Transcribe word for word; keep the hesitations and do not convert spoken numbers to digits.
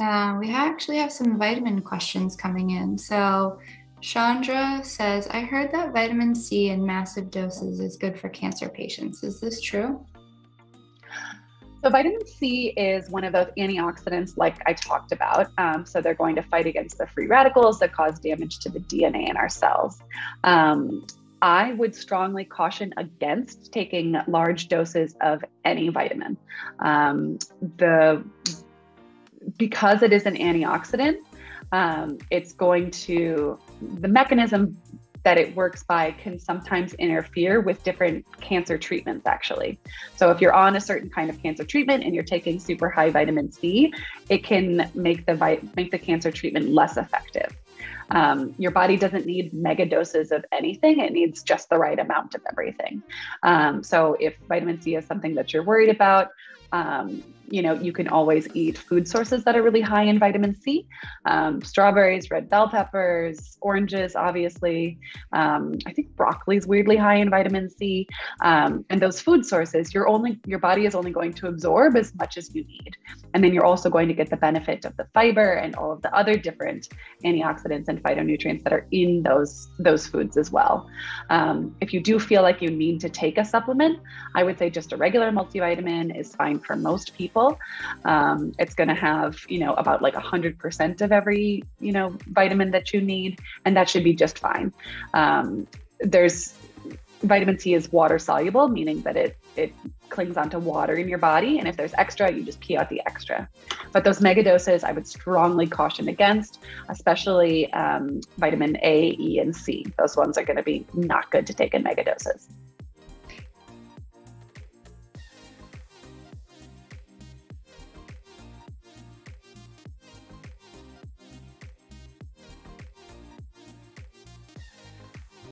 Uh, we actually have some vitamin questions coming in. So Chandra says, I heard that vitamin C in massive doses is good for cancer patients. Is this true? So vitamin C is one of those antioxidants like I talked about. Um, so they're going to fight against the free radicals that cause damage to the D N A in our cells. Um, I would strongly caution against taking large doses of any vitamin. Um, the, because it is an antioxidant, um, it's going to, the mechanism that it works by can sometimes interfere with different cancer treatments actually. So if you're on a certain kind of cancer treatment and you're taking super high vitamin C, it can make the, make the cancer treatment less effective. Um, your body doesn't need mega doses of anything. It needs just the right amount of everything. Um, so if vitamin C is something that you're worried about, Um, you know, you can always eat food sources that are really high in vitamin C, um, strawberries, red bell peppers, oranges, obviously. Um, I think broccoli is weirdly high in vitamin C. Um, and those food sources, you're only, your body is only going to absorb as much as you need. And then you're also going to get the benefit of the fiber and all of the other different antioxidants and phytonutrients that are in those, those foods as well. Um, if you do feel like you need to take a supplement, I would say just a regular multivitamin is fine for most people. Um, it's going to have, you know, about like one hundred percent of every, you know, vitamin that you need, and that should be just fine. Um, there's vitamin C is water soluble, meaning that it, it clings onto water in your body. And if there's extra, you just pee out the extra. But those mega doses, I would strongly caution against, especially um, vitamin A, E, and C. Those ones are going to be not good to take in mega doses.